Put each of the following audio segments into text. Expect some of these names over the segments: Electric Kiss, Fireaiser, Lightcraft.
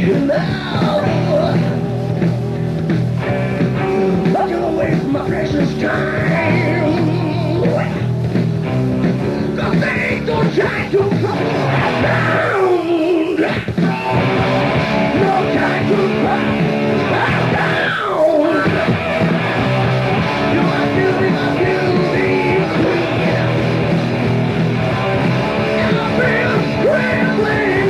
No! Don't you waste my precious time, 'cause they don't try to come around. No time to come around. You are feeling my beauty, and I feel scrambling.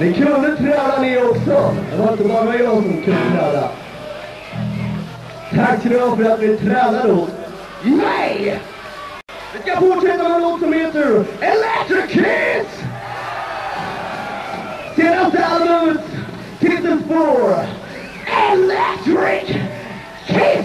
Ni kunde träda ner också. Det var inte bara jag som kunde träda. Tack till er för att ni tränade oss. Nej! Vi ska fortsätta med något som heter Electric Kiss! Senaste albumet, titeln på Electric Kiss!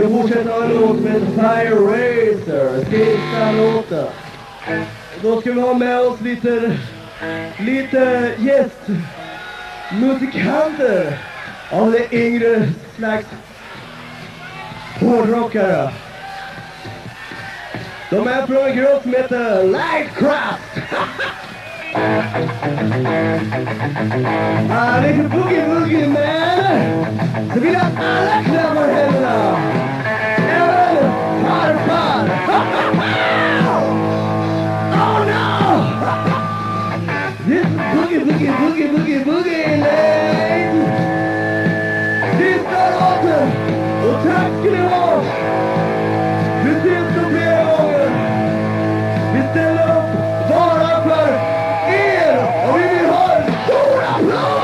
ska fortsätta en låt med Fireaiser, sista låten. Då ska vi ha med oss lite gästmusikanter av det yngre slags hårdrockare. De är från en grupp som heter Lightcraft. Lite boogie man. Så vill jag alla klappar händerna. Även farfar. Oh no! This is boogie, boogie, boogie, boogie, boogie lane. Sista låten. Och tack ska ni ha. Vi ses så flera gånger. Vi ställer upp bara för er. Och vi vill ha en stor applåd!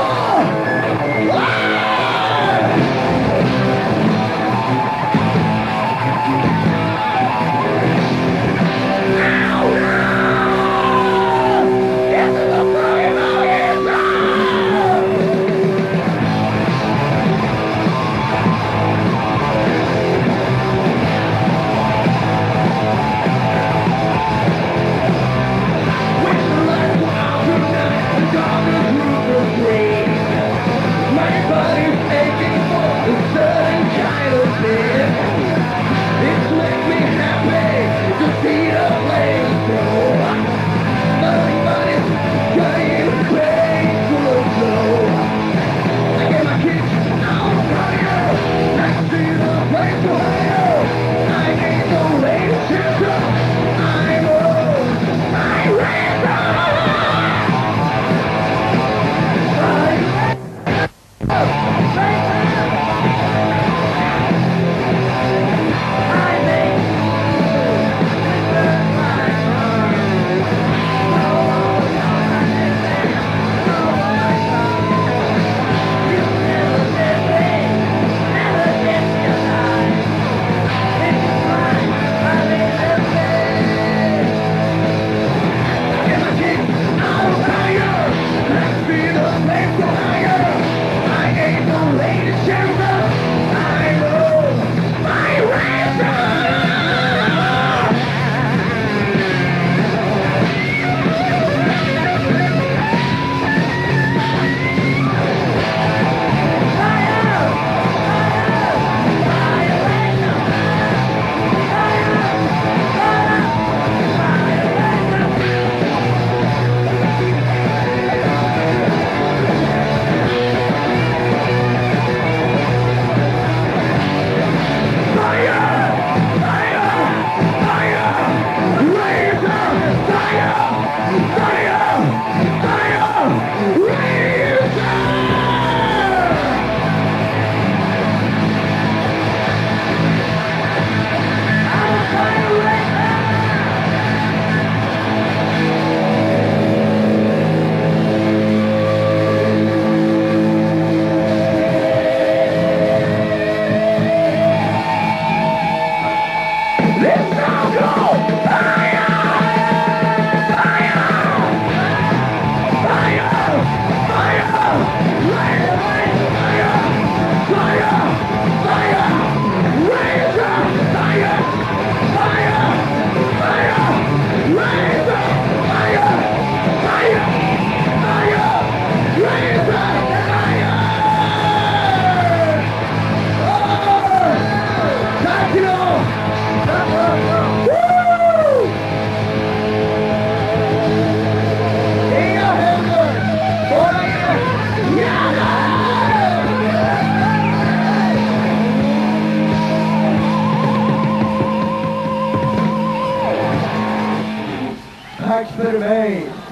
Tack för mig!